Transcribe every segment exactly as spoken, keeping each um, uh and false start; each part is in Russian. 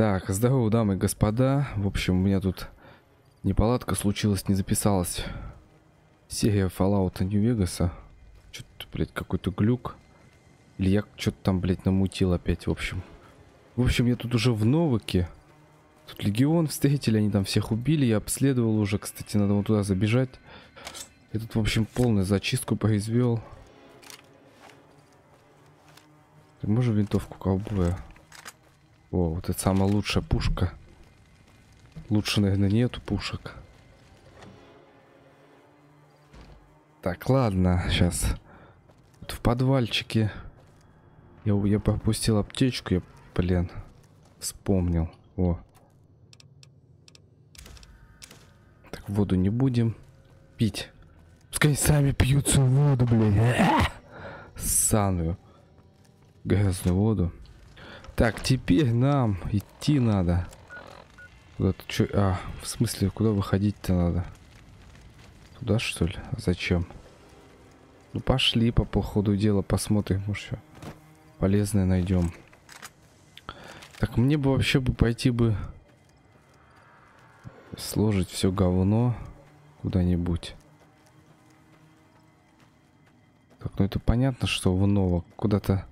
Так, здорово, дамы и господа. В общем, у меня тут неполадка случилась, не записалась серия Fallout New Vegas. Что-то, блядь, какой-то глюк. Или я что-то там, блядь, намутил опять, в общем. В общем, я тут уже в Новаке. Тут Легион встретили, они там всех убили. Я обследовал уже, кстати, надо вот туда забежать. Я тут, в общем, полную зачистку произвел. Ты можешь винтовку ковбоя? О, вот это самая лучшая пушка. Лучше, наверное, нету пушек. Так, ладно, сейчас. Вот в подвальчике. Я, я пропустил аптечку, я, блин, вспомнил. О. Так, воду не будем пить. Пускай сами пьют свою воду, блин. Саную. Грязную воду. Так, теперь нам идти надо. Куда-то чё... А, в смысле, куда выходить-то надо? Туда, что ли? А зачем? Ну, пошли по, по ходу дела, посмотрим, может, что полезное найдем. Так, мне бы вообще бы пойти бы... Сложить все говно куда-нибудь. Так, ну это понятно, что в ново куда-то...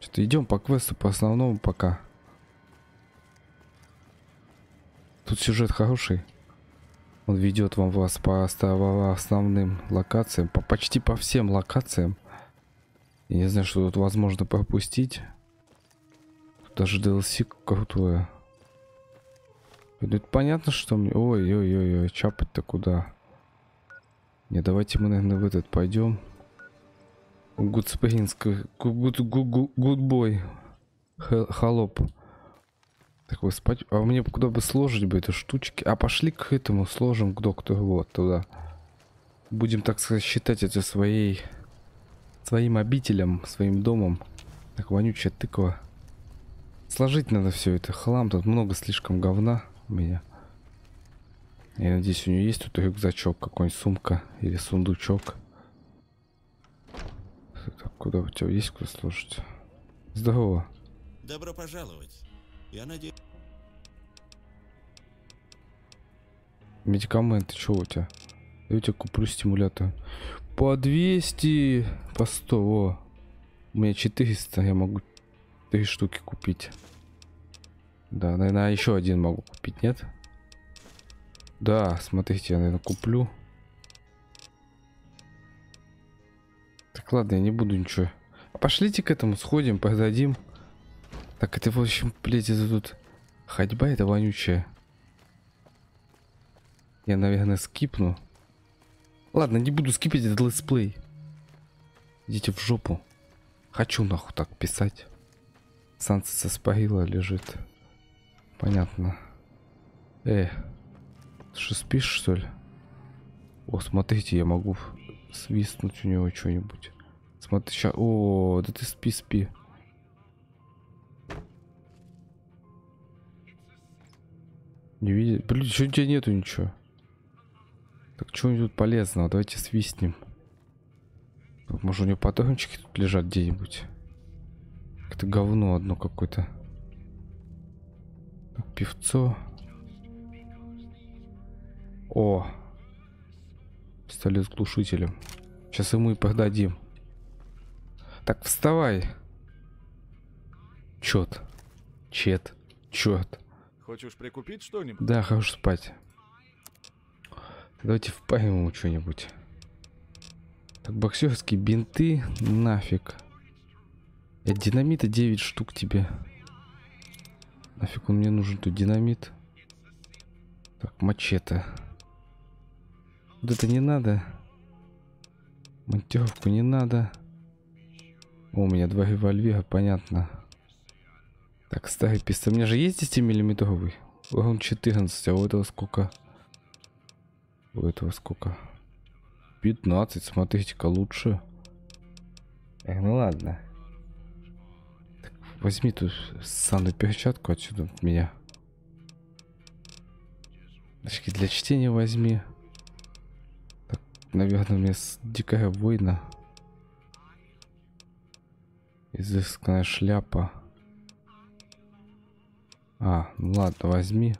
Что-то идем по квесту, по основному пока. Тут сюжет хороший. Он ведет вам вас по основным локациям. По почти по всем локациям. Я не знаю, что тут возможно пропустить. Тут даже ди эл си крутое. Это понятно, что мне... Ой-ой-ой, чапать-то куда? Не, давайте мы, наверное, в этот пойдем. Гудспрингс, гудбой, холоп. Так, вы спать. А мне куда бы сложить бы эти штучки? А пошли к этому, сложим к доктору, вот туда. Будем, так сказать, считать это своей, своим обителем, своим домом. Так, вонючая тыква. Сложить надо все это, хлам, тут много слишком говна у меня. Я надеюсь, у нее есть тут рюкзачок, какой-нибудь сумка или сундучок. Так, куда у тебя есть куда слушать? Здорово. Добро пожаловать. Я надеюсь. Медикаменты, что у тебя? Я у тебя куплю стимулятор. По двести, по сто. О. У меня четыреста, я могу три штуки купить. Да, наверное, еще один могу купить, нет? Да, смотрите, я, наверное, куплю. Так, ладно, я не буду ничего. Пошлите к этому, сходим, продадим. Так, это, в общем, блядь, это тут ходьба это вонючая. Я, наверное, скипну. Ладно, не буду скипить этот летсплей. Идите в жопу. Хочу нахуй так писать. Солнце со спарила лежит. Понятно. Э, ты что, спишь, что ли? О, смотрите, я могу... свистнуть у него что-нибудь. Смотри, сейчас... О, да ты спи, спи. Не видит. Блин, что у тебя нету ничего? Так, что-нибудь тут полезного? Давайте свистнем. Может, у него патрончики тут лежат где-нибудь? Это говно одно какое-то. Так, певцо. О! Пистолет с глушителем. Сейчас ему и продадим. Так, вставай. Чет. Чет. Чет. Хочешь прикупить что-нибудь? Да, хорош спать. Давайте впарим ему что-нибудь. Так, боксерские бинты. Нафиг. Я динамита девять штук тебе. Нафиг он мне нужен, тут динамит. Так, мачете. Вот это не надо. Монтировку не надо. О, у меня два револьвера, понятно. Так, старый пистолет. У меня же есть десятимиллиметровый. Он четырнадцать, а у этого сколько? У этого сколько? пятнадцать, смотрите-ка, лучше. Э, ну ладно. Так, возьми тут ссаную перчатку отсюда от меня. Очки для чтения возьми. Наверное, у меня дикая война. Изысканная шляпа. А, ну ладно, возьми.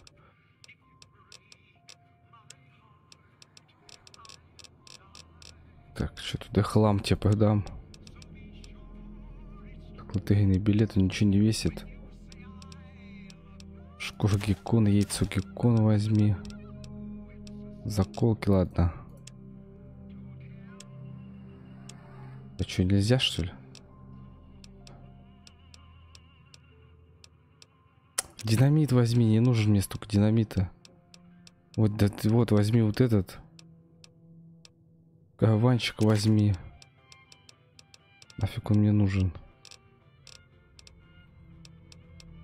Так, что туда хлам тебе продам? Так, лотерейный билет, ничего не весит. Шкура геккона, яйцо геккона возьми. Заколки, ладно. А что, нельзя, что ли? Динамит возьми, не нужен мне столько динамита. Вот, да, вот, возьми вот этот. Каванчик возьми. Нафиг он мне нужен?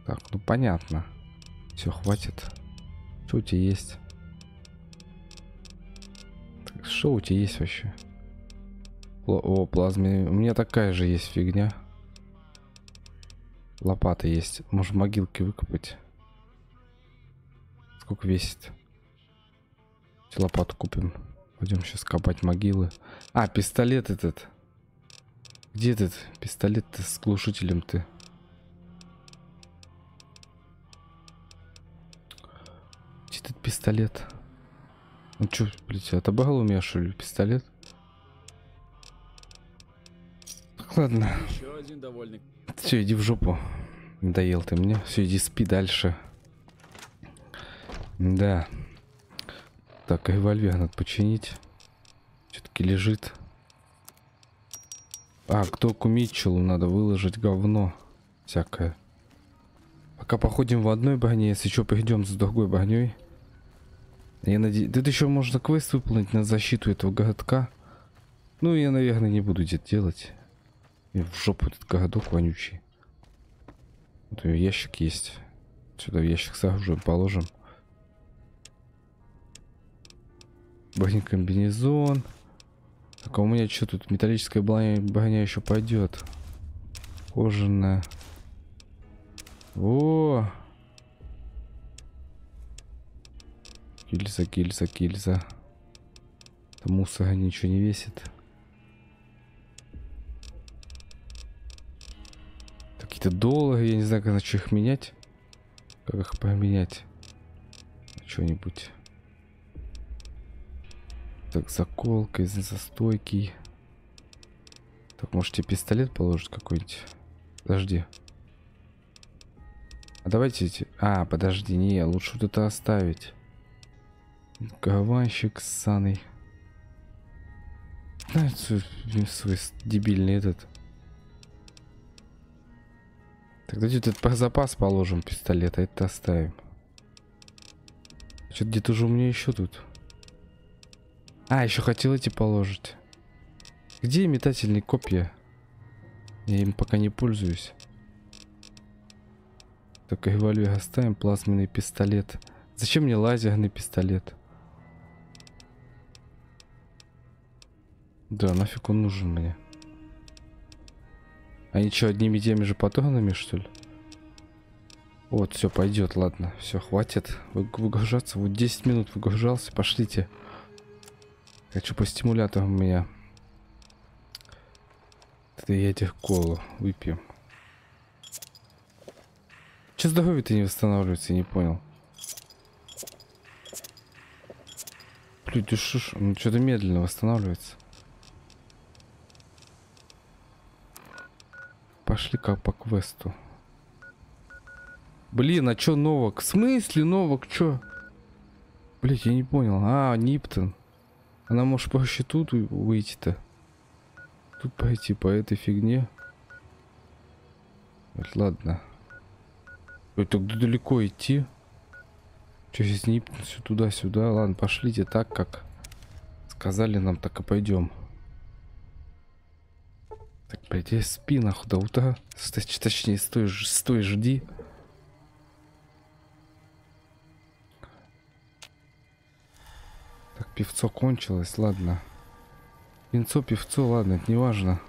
Так, ну понятно. Все, хватит. Что у тебя есть? Так, что у тебя есть вообще? О, плазме. У меня такая же есть фигня. Лопата есть. Может, могилки выкопать? Сколько весит? Лопату купим. Пойдем сейчас копать могилы. А, пистолет этот. Где этот пистолет-то с глушителем ты? Где этот пистолет? Ну что, блядь, отобрал у меня, что ли, пистолет? Ладно. Все, иди в жопу. Надоел ты мне. Все, иди спи дальше. Да. Так, револьвер надо починить. Все-таки лежит. А, кто к Митчеллу надо выложить говно. Всякое. Пока походим в одной броне, если что, придем за другой броней. Я надеюсь. Тут еще можно квест выполнить на защиту этого городка. Ну, я, наверное, не буду это делать. В жопу этот городок вонючий. Вот у нее ящик есть. Сюда в ящик с оружием положим. Бронекомбинезон. Так, а у меня что тут? Металлическая броня, броня еще пойдет. Кожаная. О! Гильза, гильза, гильза. Там мусора ничего не весит. Какие-то доллары, я не знаю, как, на что их менять. Как их поменять? На что-нибудь. Так, заколка, застойки. Так, может, тебе пистолет положить какой-нибудь? Подожди. А давайте эти... А, подожди, не, лучше вот это оставить. Кованщик ссаный. Знаете, свой дебильный этот... Так, давайте этот запас положим пистолет, а это оставим. Что-то где-то же у меня еще тут. А, еще хотел эти положить. Где метательные копья? Я им пока не пользуюсь. Так, револьвер оставим, плазменный пистолет. Зачем мне лазерный пистолет? Да, нафиг он нужен мне. Они что, одними и теми же патронами, что ли? Вот, все, пойдет, ладно. Все, хватит выгружаться. Вот десять минут выгружался, пошлите. Хочу по стимуляторам у меня. Это я этих колу выпьем. Че здоровье-то не восстанавливается, я не понял. Блин, ты шиш, ну что-то медленно восстанавливается. Пошли как по квесту. Блин, а чё Новак? В смысле Новак? Чё? Блин, я не понял. А, Ниптон. Она может проще тут выйти-то. Тут пойти по этой фигне. Вот, ладно. Ой, так далеко идти. Через Ниптон, все туда-сюда. Ладно, пошлите так, как сказали нам, так и пойдем. Так, блядь, я спи нахуй до утра. Точнее, стой, стой, жди. Так, певцо кончилось, ладно. Пинцо, певцо, ладно, это не важно.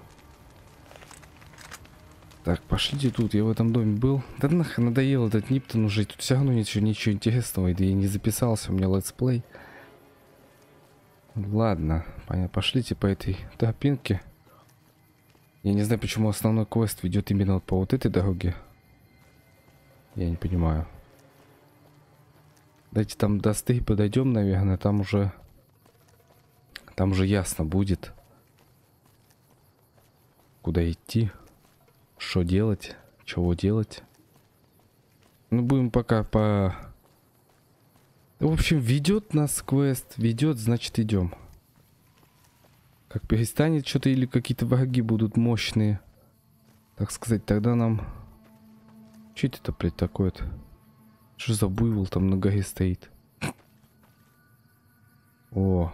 Так, пошлите тут, я в этом доме был. Да нахрен надоел этот Ниптон уже. Тут все равно ничего, ничего интересного. Да я не записался, у меня летсплей. Ладно, понятно, пошлите по этой тропинке. Я не знаю, почему основной квест ведет именно по вот этой дороге. Я не понимаю. Давайте там до стей подойдем, наверное, там уже... Там уже ясно будет, куда идти, что делать, чего делать. Ну, будем пока по... В общем, ведет нас квест, ведет, значит, идем. Как перестанет что-то или какие-то враги будут мощные, так сказать, тогда нам... Че это, блядь, такое-то? Что за буйвол там на горе стоит? О.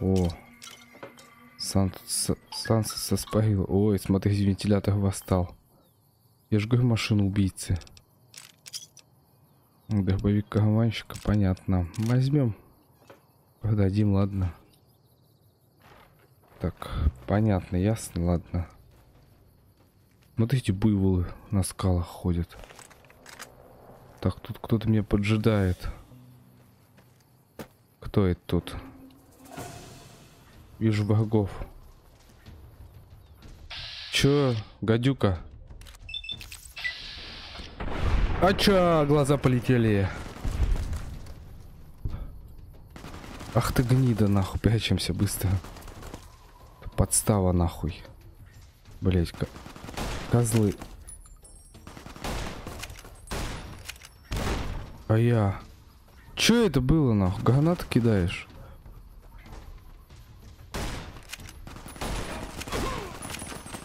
О. Санса соспарил. Ой, смотри, вентилятор восстал. Я ж говорю, машину убийцы. Дробовик карманщика, понятно. Возьмем. Продадим, ладно. Так, понятно, ясно, ладно. Вот эти буйволы на скалах ходят. Так, тут кто-то меня поджидает. Кто это тут? Вижу врагов. Чё, гадюка? А чё, глаза полетели? Ах ты гнида, нахуй, прячемся быстро. Подстава, нахуй. Блять, как... Козлы. А я... Чё это было, нахуй? Гранаты кидаешь?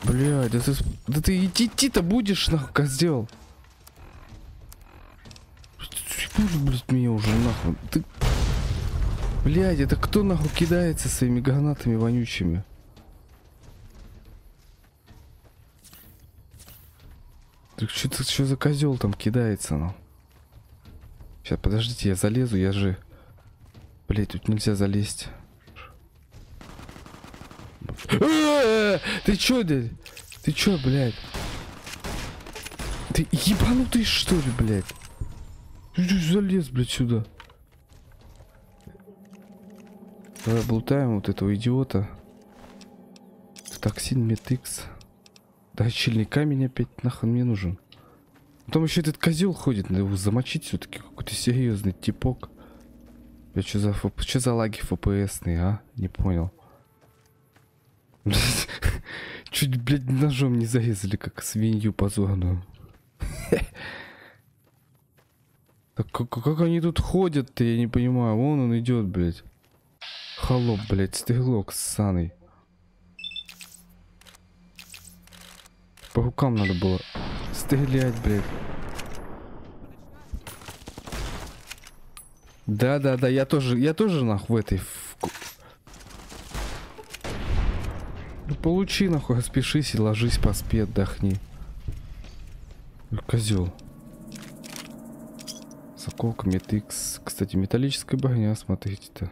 Блядь, да ты... Да ты идти-то будешь, нахуй, козел? Блядь, меня уже, нахуй. Ты... Блядь, это кто, нахуй, кидается своими гранатами вонючими? Так что, что за козел там кидается, ну? Сейчас, подождите, я залезу, я же... Блять, тут нельзя залезть. Ты чё, дядь? Ты чё, блядь? Ты ебанутый, что ли, блядь? Ты залез, блядь, сюда. Давай облутаем вот этого идиота. Токсин, метикс. Да, чильный камень опять нахрен мне нужен. Потом еще этот козел ходит, надо его замочить все-таки, какой-то серьезный типок. Я что за фп... Что за лаги фпсные, а? Не понял. Чуть, блядь, ножом не зарезали, как свинью позорную. Так как они тут ходят-то, я не понимаю. Вон он идет, блядь. Холоп, блядь, стрелок ссаный. По рукам надо было стрелять, блядь. Да-да-да, я тоже, я тоже нахуй в этой... В... Ну, получи, нахуй, распишись и ложись, поспи, отдохни. Козел. Соколка, метикс. Кстати, металлическая броня, смотрите-то.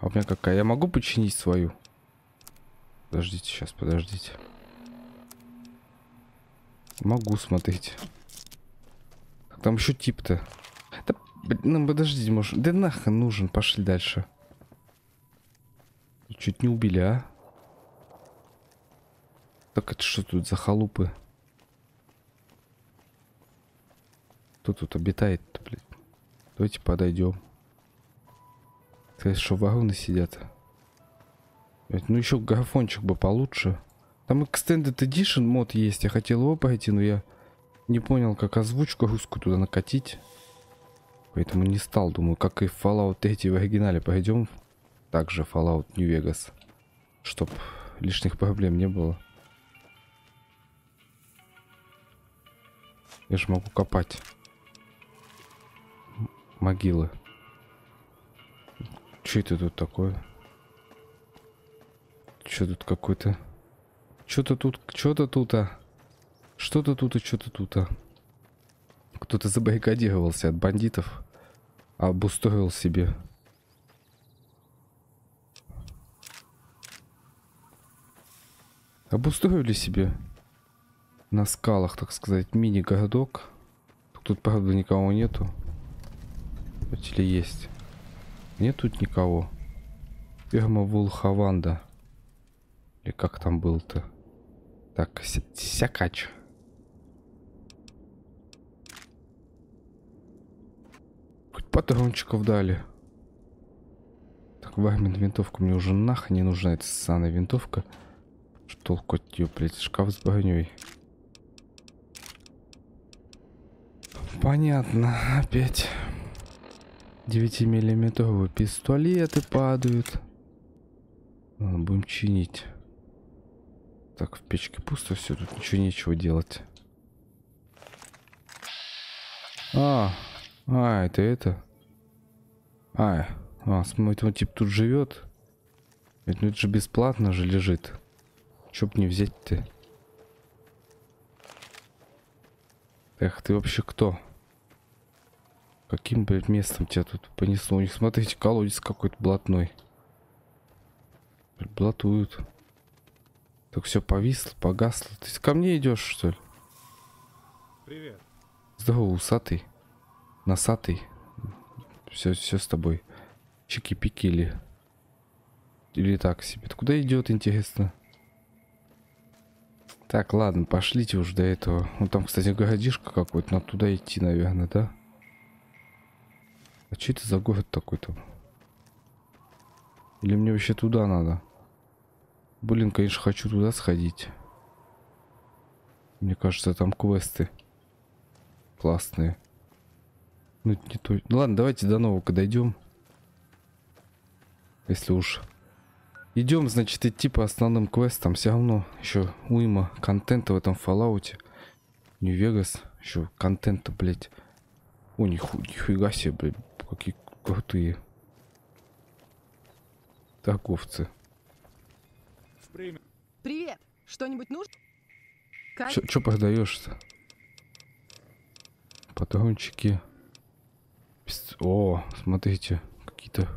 А у меня какая? Я могу починить свою? Подождите, сейчас, подождите. Могу смотреть. Там еще тип-то. Да, ну, подождите, может. Да нахрен нужен, пошли дальше. Чуть не убили, а? Так это что тут за халупы? Кто тут обитает-то, блядь? Давайте подойдем. Сказать, что вороны сидят. Блядь, ну еще графончик бы получше. Там Extended Edition мод есть, я хотел его пройти, но я не понял, как озвучку русскую туда накатить. Поэтому не стал, думаю, как и Fallout три в оригинале пройдем. Также Fallout New Vegas, чтоб лишних проблем не было. Я же могу копать могилы. Че это тут такое? Че тут какой-то... Что-то тут, что-то тут, а что-то тут, и что-то тут, а кто-то забаррикадировался от бандитов, обустроил себе. Обустроили себе на скалах, так сказать, мини-городок. Тут, правда, никого нету. Или есть? Нет тут никого. Ферма Вулхаванда. Или как там был-то? Так, сякач. патрончиков дали. Так, вагмент винтовку мне уже нахрен не нужна, эта ссаная винтовка. Что толку от нее, блядь, шкаф с броней. Понятно, опять девятимиллиметровые пистолеты падают. Ладно, будем чинить. Так, в печке пусто, все, тут ничего нечего делать. А, а, это это. А, а, смотри, он типа тут живет. Ведь ну это же бесплатно же лежит. Чё б не взять-то? Эх, ты вообще кто? Каким, блядь, местом тебя тут понесло? У них, смотрите, колодец какой-то блатной. Блатуют. Так все повисло, погасло. Ты ко мне идешь, что ли? Привет. Здорово, усатый. Носатый. Все, все с тобой. Чики-пики или... Или так себе. Ты куда идет, интересно? Так, ладно, пошлите уже до этого. Ну там, кстати, городишко какой-то. Надо туда идти, наверное, да? А что это за город такой-то? Или мне вообще туда надо? Блин, конечно, хочу туда сходить. Мне кажется, там квесты классные. Ну, это не то. Ну, ладно, давайте до нового дойдем. Если уж идем, значит, идти по основным квестам. Все равно еще уйма контента в этом Fallout. New Vegas. Еще контента, блядь. О, ниху, нихуя себе, блядь. Какие крутые торговцы. Привет. Что-нибудь нужно? Что продаешь-то? Патрончики. Пис... О, смотрите, какие-то.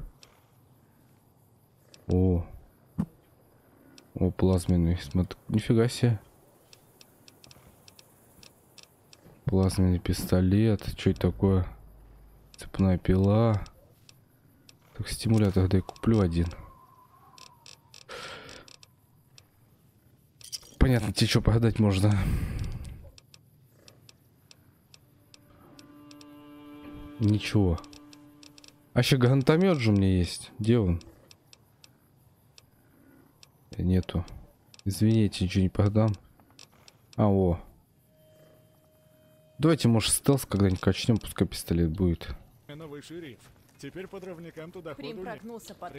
О, о, плазменный. Смотри, нифига себе. Плазменный пистолет. Что это такое? Цепная пила. Так, стимулятор, да я куплю один. Понятно, тебе что продать можно. Ничего. А еще гранатомет же у меня есть. Где он? Нету. Извините, ничего не продам. А, о. Давайте, может, стелс когда-нибудь качнем, пускай пистолет будет. Теперь подрывникам туда Прим прогнулся под...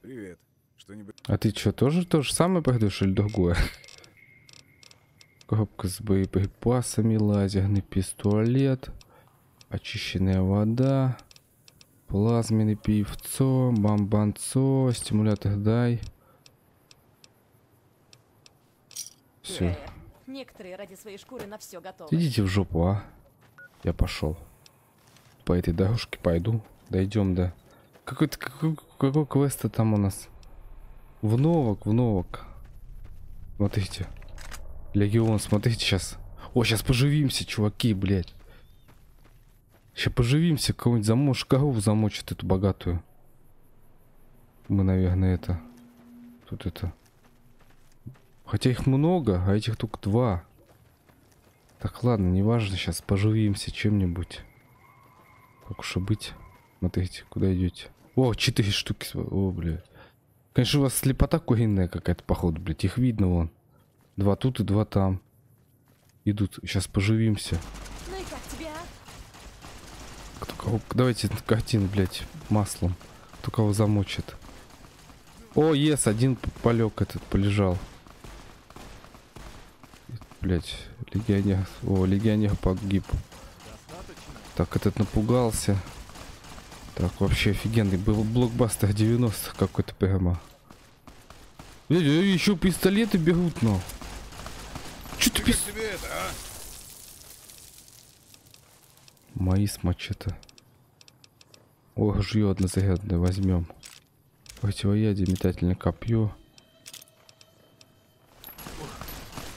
Привет. Что-нибудь... А ты что, тоже то же самое продаешь или другое? Коробка с боеприпасами, лазерный пистолет, очищенная вода, плазменный пивцо, бомбанцо, стимулятор дай. Все. Некоторые ради своей шкуры на все готовы. Идите в жопу, а. Я пошел. По этой дорожке пойду. Дойдем до... Какой-то... Какой, какой квест-то там у нас? В новок, в новок. Смотрите. Легион, смотрите, сейчас. О, сейчас поживимся, чуваки, блядь. Сейчас поживимся, кого-нибудь замочит, корову замочит эту богатую. Мы, наверное, это... Тут это... Хотя их много, а этих только два. Так, ладно, неважно, сейчас поживимся чем-нибудь. Как уж и быть. Смотрите, куда идете. О, четыре штуки. О, блядь. Конечно, у вас слепота куриная какая-то, походу, блядь. Их видно вон. Два тут и два там. Идут. Сейчас поживимся. Ну и как тебя? Кто кого... Давайте картин, блядь, маслом. Кто кого замочит. О, ес, один полег этот, полежал. Блядь, легионер. О, легионер погиб. Так, этот напугался. Так, вообще офигенный. Был блокбастер девяностых какой-то прямо. Еще пистолеты берут, но. Че ты пис... это, а? Мои с мачете. О, ружье однозарядное возьмем. Противоядие, метательное копье.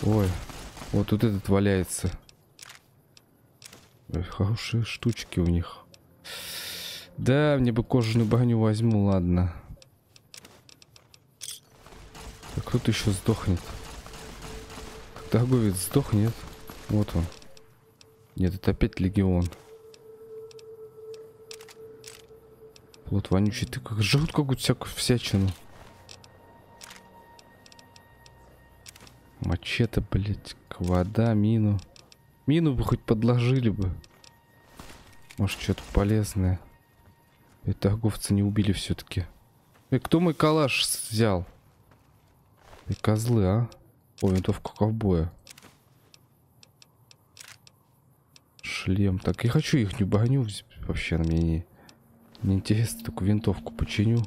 Ой, вот тут этот валяется. Ой, хорошие штучки у них. Да, мне бы кожаную броню возьму, ладно. Так, кто-то еще сдохнет. Торговец сдохнет. Вот он. Нет, это опять легион. Плод вонючий, ты как жрут какую-то всякую всячину. Мачете, блять, вода, мину. Мину бы хоть подложили бы. Может, что-то полезное. И торговца не убили все-таки. И кто мой калаш взял? И козлы, а? О, винтовка ковбоя. Шлем. Так, я хочу их не багню. Вообще, мне не, не интересно. Такую винтовку починю.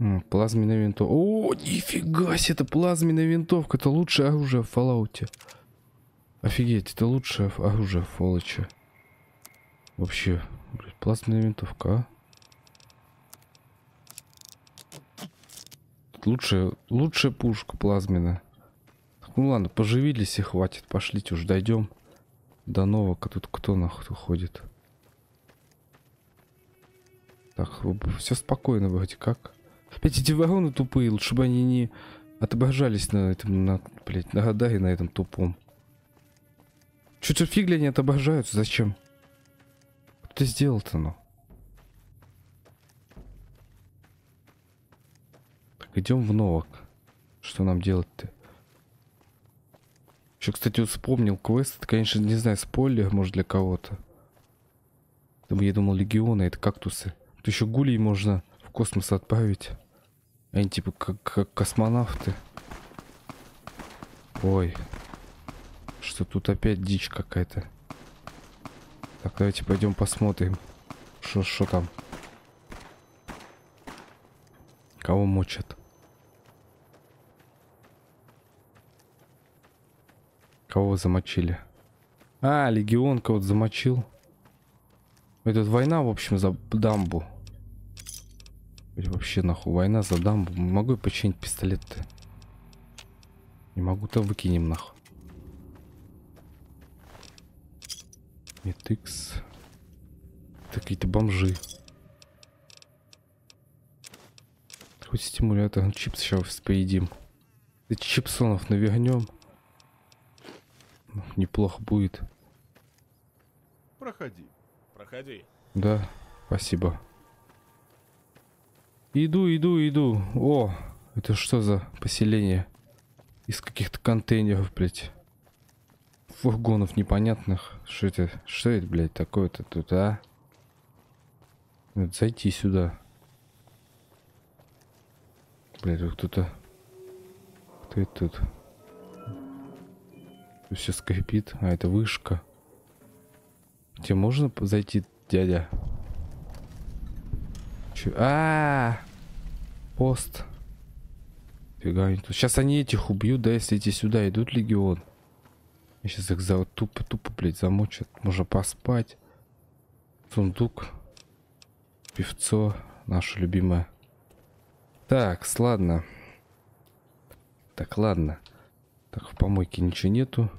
М, плазменная винтовка. О, нифига себе, это плазменная винтовка. Это лучшее оружие в Fallout. Офигеть, это лучшее оружие в Fallout. Вообще, блядь, плазменная винтовка, а? Лучшая, лучшая пушка плазменная. Так, ну ладно, поживились и хватит. Пошлите уж, дойдем до нового. Тут кто нахуй ходит? Так, все спокойно вроде как. Опять эти вороны тупые, лучше бы они не отображались на этом, на, блядь, на радаре, на этом тупом. Чё-то фигли они отображаются, зачем? Кто сделал-то, ну? Так, идем в новок. Что нам делать-то? Еще, кстати, вот вспомнил квест. Это, конечно, не знаю, спойлер, может, для кого-то. Я думал, легионы, это кактусы. Тут еще гулей можно в космос отправить. Они типа как, как космонавты. Ой. Что тут опять дичь какая-то. Так, давайте пойдем посмотрим. Что, что там? Кого мочат? Кого замочили? А, легион кого-то замочил. Это война, в общем, за дамбу. Или вообще нахуй война за дамбу. Не могу я починить пистолет-то. Не могу-то, выкинем нахуй. Икс. Это какие-то бомжи. Хоть стимулятор, чипс сейчас поедим. И чипсонов навернем. Неплохо будет. Проходи, проходи. Да, спасибо. Иду, иду, иду. О, это что за поселение? Из каких-то контейнеров, блять. Фургонов непонятных. Что это? Что это, блядь, такое-то тут, а? Вот, зайти сюда. Блядь, вот кто-то... Кто это тут? Тут все скрипит. А, это вышка. Тебе можно зайти, дядя? Че? А-а-а! Пост. Фига, сейчас они этих убьют, да, если эти сюда идут, легион. Я сейчас их за тупо-тупо, блядь, замочат. Можно поспать. Сундук. Певцо. Наше любимое. Так, ладно. Так, ладно. Так, в помойке ничего нету.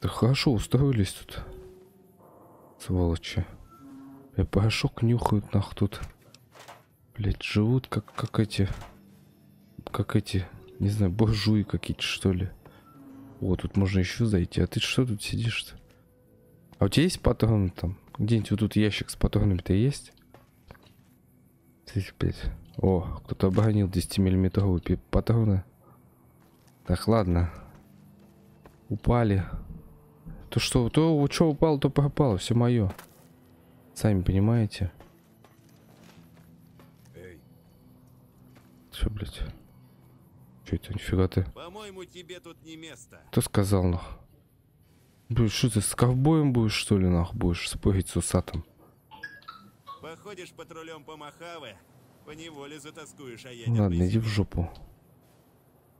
Так, хорошо, устроились тут. Сволочи. Я порошок нюхают нах тут. Блядь, живут как, как эти... Как эти, не знаю, буржуи какие-то, что ли. О, тут можно еще зайти. А ты что тут сидишь-то? А у тебя есть патроны там? Где-нибудь вот тут ящик с патронами-то есть? Блять. О, кто-то оборонил десятимиллиметровые патроны. Так, ладно. Упали. То что, то что упало, то пропало. Все мое. Сами понимаете. Эй. Что, блять? Это нифига ты. По-моему, тебе тут не место. Кто сказал, нах? Блин, что ты с ковбоем будешь, что ли, нах, будешь спорить с усатом? Походишь патрулем по Махаве, поневоле затаскуешь, а я не... Ладно, иди в жопу.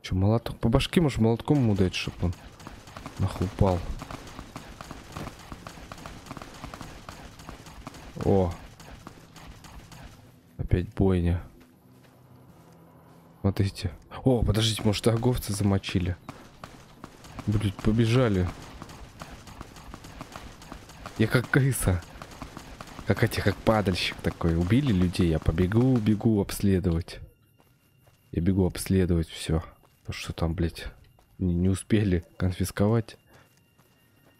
Че, молоток? По башке можешь молотком ему дать, чтоб он нах упал. О! Опять бойня. Смотрите. О, подождите, может, торговцы замочили? Блять, побежали. Я как крыса. Как эти, как падальщик такой. Убили людей, я побегу, бегу обследовать. Я бегу обследовать все. То, что там, блядь, не, не успели конфисковать.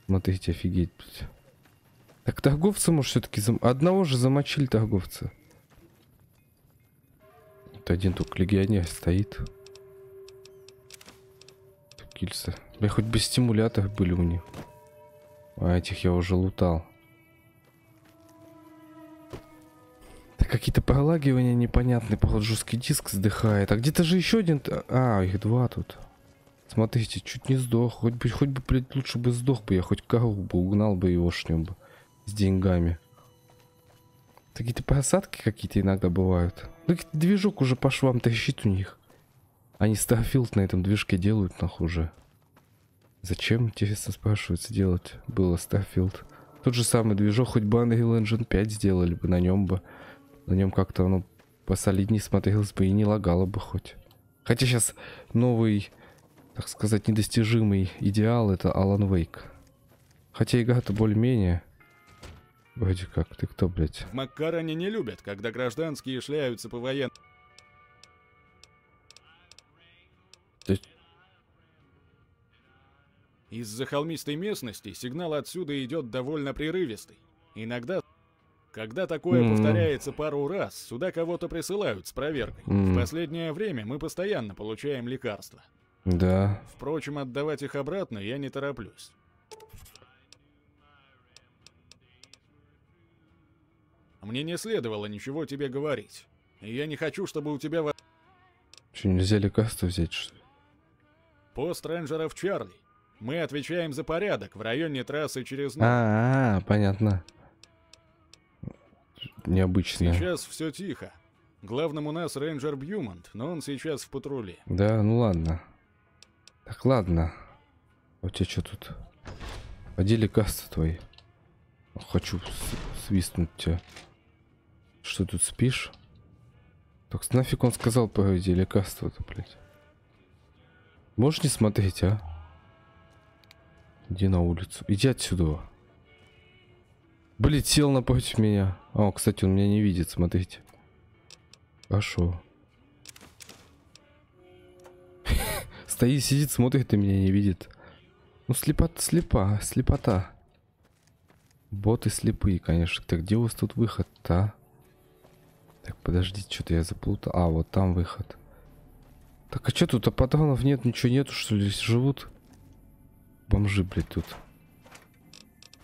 Смотрите, офигеть, блядь. Так торговца, может, все-таки зам... одного же замочили торговца. Вот один только легионер стоит. Гильза. Бля, хоть бы стимуляторы были у них. А этих я уже лутал. Так какие-то пролагивания непонятные. Походу, жесткий диск сдыхает. А где-то же еще один... А, их два тут. Смотрите, чуть не сдох. Хоть бы, хоть бы, блядь, лучше бы сдох бы я. Хоть корову бы угнал бы его шнем бы. С деньгами. Какие-то просадки какие-то иногда бывают. Ну, движок уже по швам трещит у них. Они Starfield на этом движке делают нахуй уже. Зачем, интересно спрашивается, делать было Starfield? Тот же самый движок, хоть бы Unreal Engine пять сделали бы, на нем бы. На нем как-то оно посолиднее смотрелось бы и не лагало бы хоть. Хотя сейчас новый, так сказать, недостижимый идеал — это Alan Wake. Хотя игра-то более-менее... Вроде как, ты кто, блядь? Маккара они не любят, когда гражданские шляются по военным. Ты... Из-за холмистой местности сигнал отсюда идет довольно прерывистый. Иногда, когда такое mm. повторяется пару раз, сюда кого-то присылают с проверкой. Mm. В последнее время мы постоянно получаем лекарства. Да. Впрочем, отдавать их обратно я не тороплюсь. Мне не следовало ничего тебе говорить. Я не хочу, чтобы у тебя... Что, нельзя лекарства взять, что ли? Пост рейнджеров Чарли. Мы отвечаем за порядок в районе трассы через... А-а-а, понятно. Необычно. Сейчас все тихо. Главным у нас рейнджер Бьюмонт, но он сейчас в патруле. Да, ну ладно. Так, ладно. У тебя что тут? Где лекарства твои? Хочу свистнуть тебя. Что тут спишь? Так нафиг он сказал про эти лекарства-то, блядь. Можешь не смотреть, а? Иди на улицу. Иди отсюда. Блядь, сел напротив меня. А, кстати, он меня не видит, смотрите. Хорошо. Стоит, сидит, смотрит и меня не видит. Ну, слепота, слепа, слепота. Боты слепые, конечно. Так, где у вас тут выход-то? Так, подождите, что-то я заплутал. А, вот там выход. Так, а что тут? А патронов нет, ничего нету, что ли? Здесь живут бомжи, блядь, тут.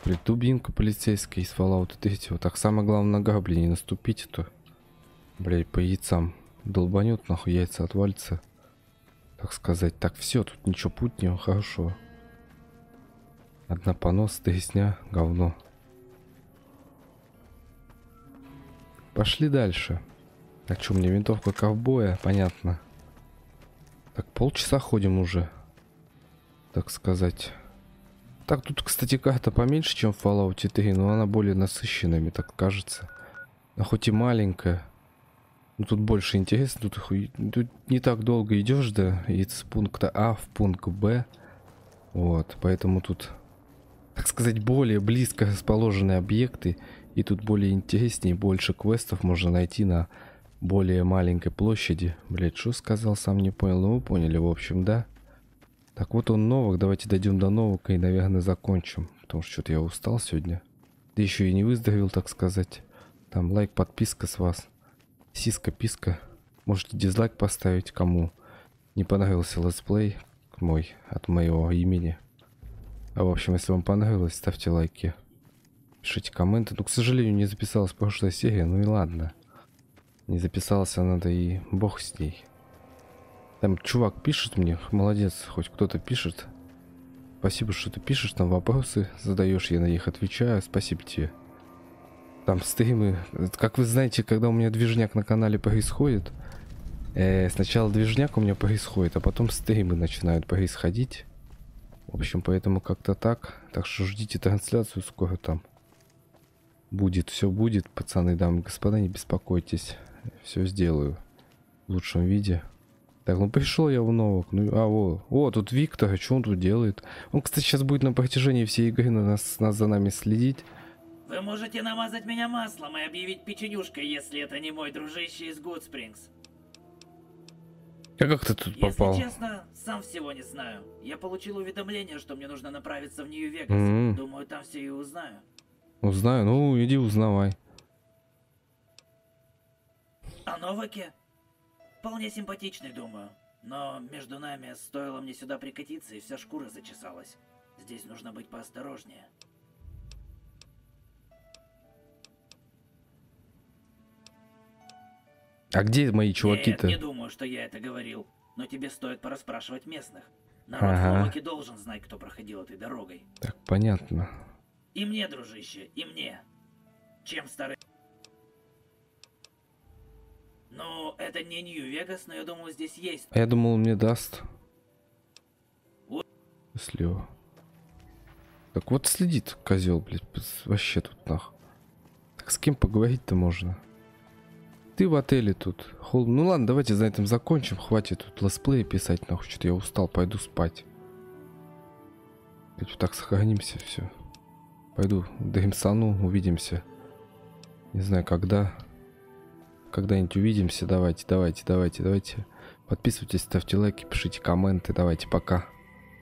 Блядь, дубинка полицейская из Fallout третьего. Так, самое главное, нога, блядь, не наступить, а то, блядь, по яйцам долбанет, нахуй, яйца отвалится, так сказать. Так, все, тут ничего путнего, хорошо. Одна понос, тресня, говно. Пошли дальше. Так, что, мне винтовка ковбоя? Понятно. Так, полчаса ходим уже, так сказать. Так, тут, кстати, карта поменьше, чем в Fallout три, но она более насыщенная, так кажется. А хоть и маленькая. Но тут больше интересно. Тут, тут не так долго идешь, да, из пункта А в пункт Б. Вот, поэтому тут, так сказать, более близко расположены объекты. И тут более интереснее, больше квестов можно найти на более маленькой площади. Блять, что сказал, сам не понял, но вы поняли, в общем, да? Так вот он Новак, давайте дойдем до Новака и, наверное, закончим. Потому что что-то я устал сегодня. Да еще и не выздоровел, так сказать. Там лайк, подписка с вас. Сиска-писка. Можете дизлайк поставить, кому не понравился летсплей мой, от моего имени. А в общем, если вам понравилось, ставьте лайки. Пишите комменты. Ну, к сожалению, не записалась прошлая серия. Ну и ладно. Не записалась она, да и бог с ней. Там чувак пишет мне. Молодец, хоть кто-то пишет. Спасибо, что ты пишешь. Там вопросы задаешь, я на них отвечаю. Спасибо тебе. Там стримы. Как вы знаете, когда у меня движняк на канале происходит, э, сначала движняк у меня происходит, а потом стримы начинают происходить. В общем, поэтому как-то так. Так что ждите трансляцию скоро там. Будет, все будет, пацаны, дамы и господа, не беспокойтесь. Все сделаю в лучшем виде. Так, ну пришел я в Новак. Ну, а, о, о, тут Виктор, а что он тут делает? Он, кстати, сейчас будет на протяжении всей игры на нас, нас за нами следить. Вы можете намазать меня маслом и объявить печенюшкой, если это не мой дружище из Гудспрингс. Я как ты тут попал? Если честно, сам всего не знаю. Я получил уведомление, что мне нужно направиться в Нью-Вегас. Mm-hmm. Думаю, там все и узнаю. Узнаю, ну иди узнавай. О Новаке? Вполне симпатичный, думаю. Но между нами, стоило мне сюда прикатиться, и вся шкура зачесалась. Здесь нужно быть поосторожнее. А где мои чуваки-то? Нет, не думаю, что я это говорил. Но тебе стоит порасспрашивать местных. Народ в Новаке должен знать, кто проходил этой дорогой. Так, понятно. И мне, дружище, и мне. Чем старый... Ну, это не Нью-Вегас, но я думал, здесь есть... Я думал, он мне даст. У... Слева. Так вот следит, козел, блядь. Вообще тут нах. Так с кем поговорить-то можно? Ты в отеле тут. Хол... Ну ладно, давайте за этом закончим. Хватит тут летсплея писать, нахуй. Что-то я устал, пойду спать. Блядь, вот так сохранимся, все. Пойду доимсану, увидимся. Не знаю, когда... Когда-нибудь увидимся. Давайте, давайте, давайте, давайте. Подписывайтесь, ставьте лайки, пишите комменты. Давайте, пока.